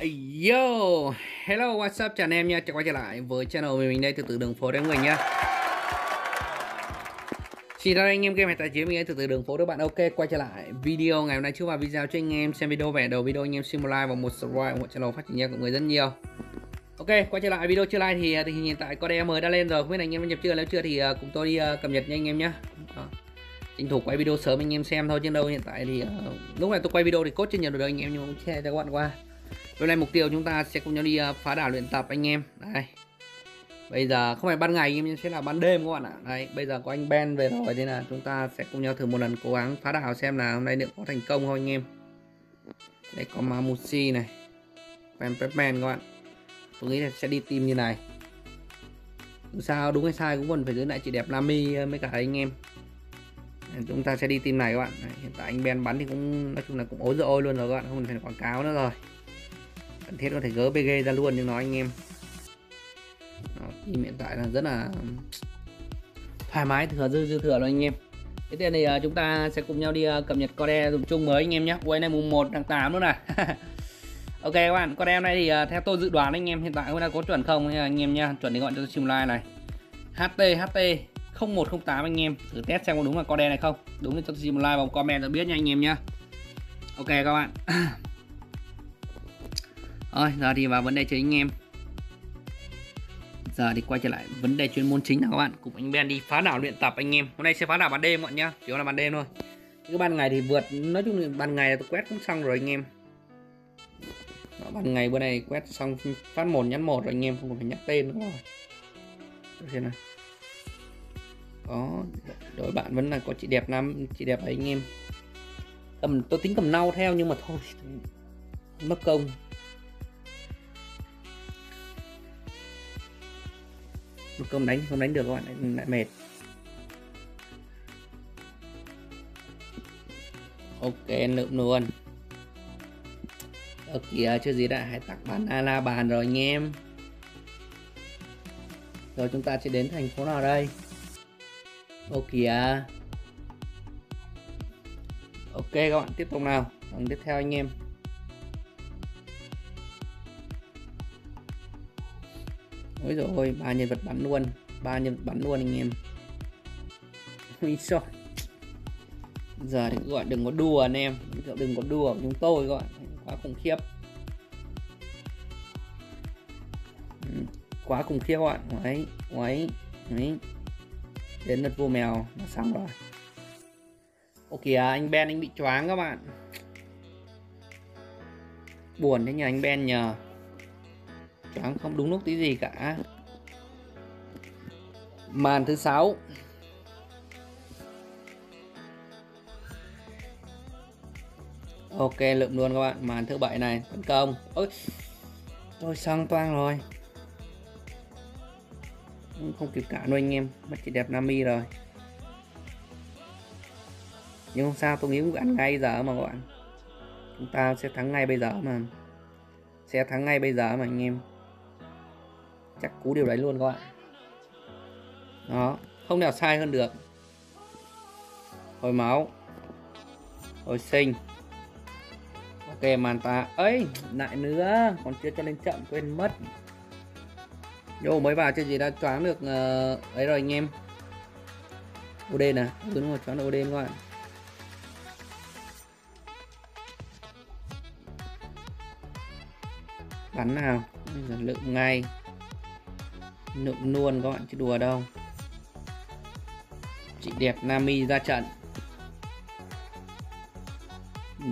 Yo, hello, what's up, chào anh em nha, quay trở lại với channel của mình đây, Tiểu Tử Đường Phố đấy mọi người nha. Xin chào anh em, game tài chính mình đây, Tiểu Tử Đường Phố các bạn. Ok, quay trở lại video ngày hôm nay, chúc vào video cho anh em xem video. Về đầu video anh em xin một like và một subscribe ủng hộ channel phát triển nha, của người rất nhiều. Ok, quay trở lại video. Chưa like thì tình hình hiện tại con em mới đã lên rồi, không biết là anh em nhập chưa, nếu chưa thì cùng tôi đi cập nhật nha anh em nhé. Tranh thủ quay video sớm anh em xem thôi, chứ đâu hiện tại thì lúc này tôi quay video thì cốt chưa nhận được anh em, nhưng cũng share cho các bạn qua. Hôm nay mục tiêu chúng ta sẽ cùng nhau đi phá đảo luyện tập anh em. Đây. Bây giờ không phải ban ngày nhưng sẽ là ban đêm các bạn ạ. Đấy, bây giờ có anh Ben về rồi nên là chúng ta sẽ cùng nhau thử một lần cố gắng phá đảo xem là hôm nay liệu có thành công không anh em. Đây có Nekomamushi này. Pepman các bạn. Tôi nghĩ là sẽ đi tìm như này. Sao đúng hay sai cũng còn phải giữ lại chị đẹp Nami mới cả anh em. Chúng ta sẽ đi tìm này các bạn. Đấy, hiện tại anh Ben bắn thì cũng nói chung là cũng ối giời ôi luôn rồi các bạn, không phải quảng cáo nữa rồi. Cần thiết có thể gỡ PG ra luôn nhưng nói anh em. Đó, team hiện tại là rất là thoải mái, thừa dư thừa rồi anh em. Thế nên thì chúng ta sẽ cùng nhau đi cập nhật code dùng chung mới anh em nhé. Cuối này mùng 1 tháng 8 nữa này. Ok các bạn, code hôm nay thì theo tôi dự đoán anh em hiện tại hôm nay có chuẩn không anh em nha. Chuẩn thì gọi cho stream live này. HT 0108 anh em thử test xem có đúng là code này không. Đúng thì cho stream live vào comment cho biết nha anh em nhé. Ok các bạn. Rồi, giờ thì vào vấn đề chính anh em. Giờ thì quay trở lại vấn đề chuyên môn chính là các bạn. Cùng anh Ben đi phá đảo luyện tập anh em. Hôm nay sẽ phá đảo ban đêm các bạn nhá. Chỉ là ban đêm thôi. Cái ban ngày thì vượt. Nói chung là ban ngày là tôi quét cũng xong rồi anh em. Đó, ban ngày bữa nay quét xong phát 1 nhắn 1 rồi anh em. Không còn phải nhắc tên nữa rồi. Được thế nào. Đó. Đối bạn vẫn là có chị đẹp lắm. Chị đẹp đấy anh em. Tôi tính cầm nau theo nhưng mà thôi. Mất công. Không đánh được các bạn, lại mệt. Ok, lượm luôn. Ở kìa, chưa gì đã, hãy tặng bán ala bàn rồi anh em. Rồi chúng ta sẽ đến thành phố nào đây? Ok kìa. Ok các bạn, tiếp tục nào. Còn tiếp theo anh em. Ôi dồi ôi, 3 nhân vật bắn luôn. 3 nhân vật bắn luôn anh em. Ui xôi. Giờ thì gọi đừng có đùa anh em. Đừng có đùa của chúng tôi gọi. Quá khủng khiếp các bạn. Đấy, đấy. Đến lượt vua mèo là xong rồi. Ok kìa, anh Ben anh bị choáng các bạn. Buồn thế nhờ anh Ben nhờ. Choáng không đúng lúc tí gì cả. Màn thứ 6. Ok lượm luôn các bạn. Màn thứ 7 này tấn công. Ôi, tôi xong toang rồi. Không kịp cả luôn anh em. Mất chị đẹp Nami rồi. Nhưng không sao, tôi nghĩ cũng ăn ngay giờ mà các bạn. Chúng ta sẽ thắng ngay bây giờ mà. Sẽ thắng ngay bây giờ mà anh em. Chắc cú điều đấy luôn các bạn. Đó, không nào sai hơn được. Hồi máu. Hồi sinh. Ok màn ta. Ấy, lại nữa. Còn chưa cho lên chậm, quên mất. Vô mới vào chưa gì đã choáng được ấy rồi anh em. OD nè, đúng rồi, choáng được OD các bạn. Bắn nào. Bây giờ lượm ngay. Lượm luôn các bạn chứ đùa đâu. Chị đẹp Nami ra trận.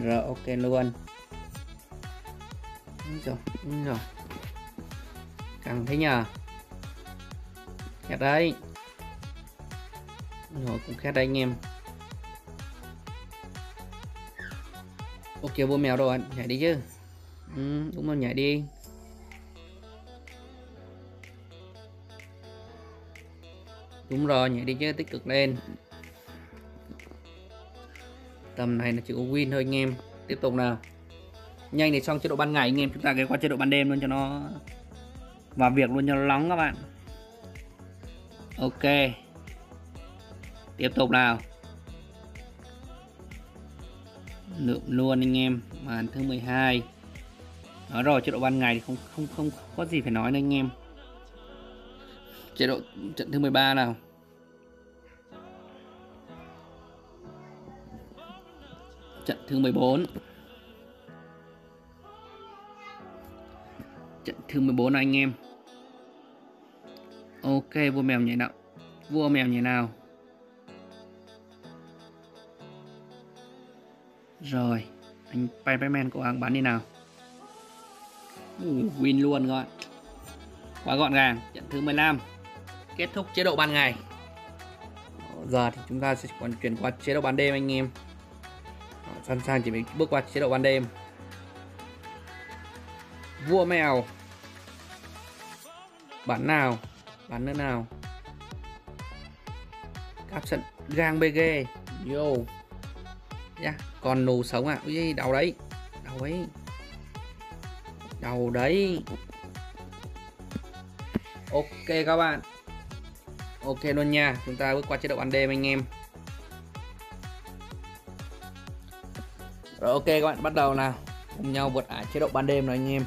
Rồi ok luôn. Đúng rồi. Căng thế nhờ. Khét đấy. Rồi cũng khét đấy anh em. Ok vua mèo rồi, nhảy đi chứ. Ừ, đúng rồi nhảy đi. Đúng rồi nhảy đi chứ, tích cực lên. Tầm này là chỉ có win thôi anh em. Tiếp tục nào. Nhanh thì xong chế độ ban ngày anh em, chúng ta ghé qua chế độ ban đêm luôn cho nó vào việc luôn cho nó nóng các bạn. Ok. Tiếp tục nào. Lượm luôn anh em. Màn thứ 12. Đó rồi, chế độ ban ngày thì không có gì phải nói nữa anh em. Chế độ trận thứ 13 nào. Trận thứ 14. Trận thứ 14 này anh em. Ok, vua mèo nhảy nào. Vua mèo nhảy nào. Rồi, anh Spiderman của hàng bán đi nào. Win luôn các bạn. Quá gọn gàng. Trận thứ 15. Kết thúc chế độ ban ngày. Giờ thì chúng ta sẽ còn chuyển qua chế độ ban đêm anh em. Sẵn sàng chỉ mình bước qua chế độ ban đêm. Vua mèo. Bán nào. Bán nữa nào. Cáp sẵn gang BG. Yo. Yeah, còn nù sống à. Ui, đau đấy. Đau ấy. Đau đấy. Ok các bạn. Ok luôn nha. Chúng ta bước qua chế độ ban đêm anh em. Rồi ok các bạn, bắt đầu nào. Cùng nhau vượt ải chế độ ban đêm rồi anh em.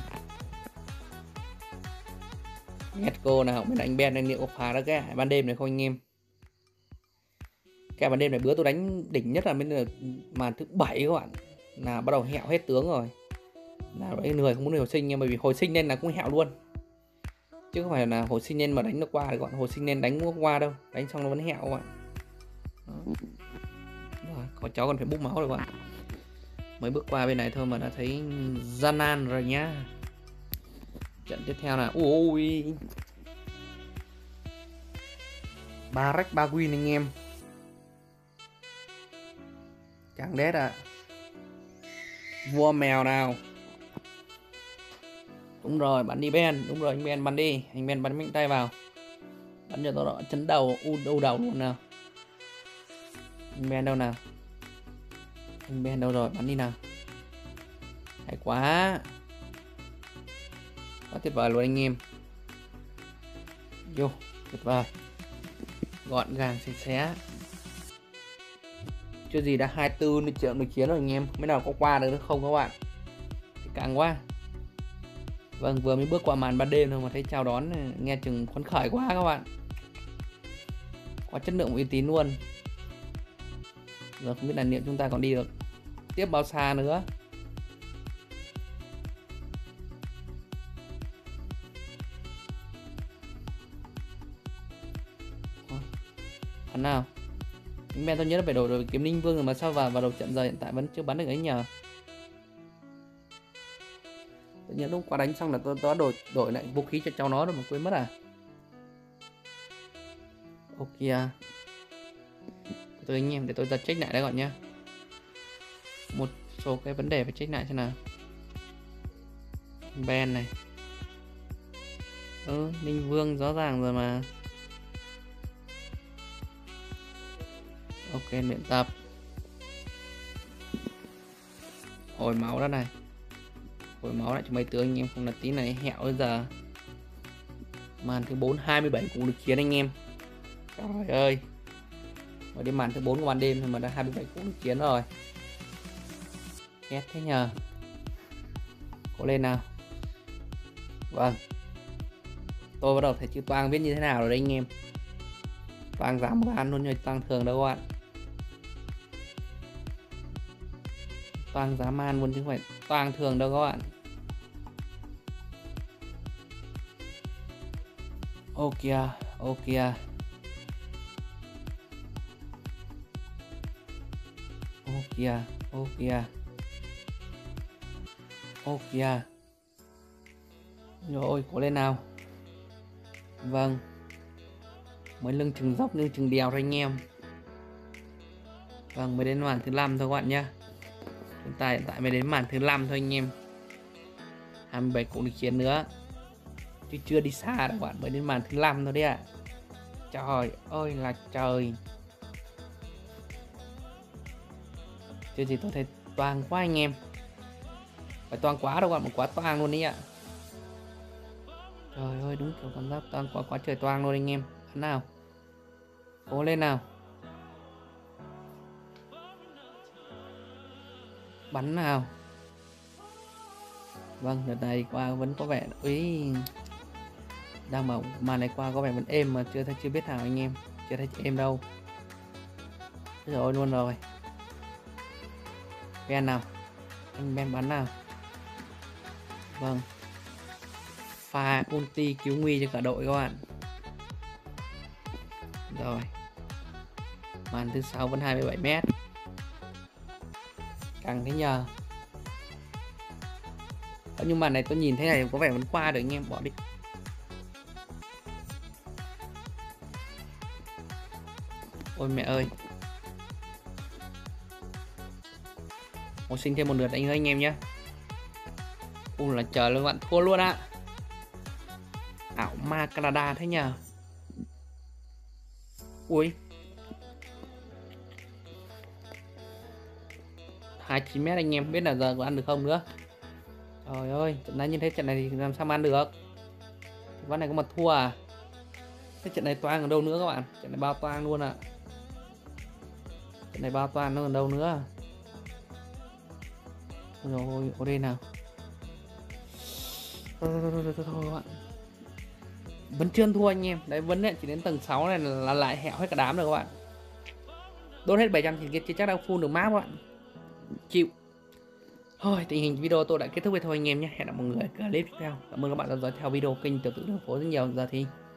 Let's go nào. Mình đánh Ben, anh liệu có phá ra cái ban đêm này không anh em? Cái ban đêm này bữa tôi đánh đỉnh nhất là bên màn thứ 7 các bạn. Là bắt đầu hẹo hết tướng rồi. Là đấy, người không muốn hồi sinh nhưng bởi vì hồi sinh nên là cũng hẹo luôn. Chứ không phải là hồi sinh nên mà đánh nó qua các bạn. Hồi sinh nên đánh nó qua đâu. Đánh xong nó vẫn hẹo các bạn. Rồi, có cháu còn phải bút máu rồi các bạn. Mới bước qua bên này thôi mà đã thấy gian nan rồi nhá. Trận tiếp theo là ui. Ba rách ba win anh em. Chẳng đét à. Vua mèo nào. Đúng rồi, bắn đi Ben. Đúng rồi, anh Ben bắn đi. Anh Ben bắn mạnh tay vào. Bắn cho tôi đó, chấn đầu, u đầu luôn nào. Anh Ben đâu nào. Anh Ben đâu rồi, bắn đi nào. Hay quá. Quá tuyệt vời luôn anh em. Vô, tuyệt vời. Gọn gàng, sạch sẽ. Chưa gì đã 24 triệu nội chiến rồi anh em. Mới nào có qua được không các bạn. Thì càng quá. Vâng, vừa mới bước qua màn ban đêm thôi mà thấy chào đón nghe chừng phấn khởi quá các bạn. Quá chất lượng uy tín luôn. Giờ không biết là liệu chúng ta còn đi được tiếp bao xa nữa. Bắn nào. Anh Ben tôi nhớ là phải đổi rồi kiếm Ninh Vương rồi mà sao vào đầu trận giờ hiện tại vẫn chưa bắn được ấy nhờ. Tự nhiên lúc qua đánh xong là tôi đổi lại vũ khí cho cháu nó rồi mà quên mất à. Ok. Tôi anh em để tôi ra check lại đấy gọi nhá. Một số cái vấn đề phải check lại xem nào. Ben này. Ninh Vương rõ ràng rồi mà. Ok, luyện tập. Hồi máu đó này. Hồi máu lại cho mấy tướng anh em, không là tí này hẹo bây giờ. Màn thứ 4 27 cũng được chiến anh em. Trời ơi. Mới đến màn thứ 4 của ban đêm thôi mà đã 27 cũng được chiến rồi. Ghét thế nhờ. Cố lên nào. Vâng. Tôi bắt đầu thấy chữ toang viết như thế nào rồi đấy anh em. Toang dám gan luôn rồi, toang thường đâu các bạn. Toang giá man luôn chứ không phải toang thường đâu các bạn. Ok, ok. Ok, ok. Ok. Rồi, cố lên nào. Vâng. Mới lưng chừng dốc, lưng chừng đèo thôi anh em. Vâng, mới đến màn thứ 5 thôi các bạn nhá. Chúng ta hiện tại mới đến màn thứ 5 thôi anh em. 27 cũng được chiến nữa. Chứ chưa đi xa đâu các bạn, mới đến màn thứ 5 thôi đấy ạ. Trời ơi là trời. Chưa gì tôi thấy toang quá anh em. Phải toang quá đâu các bạn, một quá toang luôn đấy ạ. Trời ơi, đúng kiểu cảm giác toang quá trời toang luôn anh em. Bắn nào. Cố lên nào. Bắn nào. Vâng, đợt này qua vẫn có vẻ úi đang mà màn này qua có vẻ vẫn êm mà chưa biết hàng anh em, chưa thấy chị em đâu. Rồi luôn rồi. Ben nào, anh Ben bắn nào. Vâng, pha ulti cứu nguy cho cả đội các bạn. Rồi, màn thứ 6 vẫn 27m. Càng thế nhờ. Nhưng màn này tôi nhìn thế này có vẻ vẫn qua được anh em, bỏ đi. Ôi mẹ ơi. Ôi xin thêm một lượt anh ơi anh em nhé. Ui là chờ luôn bạn, thua luôn ạ. Ảo ma Canada thế nhờ. Ui 29m anh em, biết là giờ có ăn được không nữa. Trời ơi, trận này như thế trận này thì làm sao mà ăn được. Ván này có mà thua à. Cái trận này toang ở đâu nữa các bạn. Trận này bao toang luôn ạ. Trận này bao toang nó còn đâu nữa. Rồi, ở đây nào. Thôi các bạn. Vẫn chưa thua anh em. Đấy, vẫn chỉ đến tầng 6 này là lại hẹo hết cả đám rồi các bạn. Đốt hết 700 thì kia chắc đang full được map các bạn. Chịu. Thôi, tình hình video tôi đã kết thúc với thôi anh em nhé. Hẹn gặp mọi người clip tiếp theo. Cảm ơn các bạn đã dõi theo video kênh Tiểu Tử Đường Phố rất nhiều. Giờ thì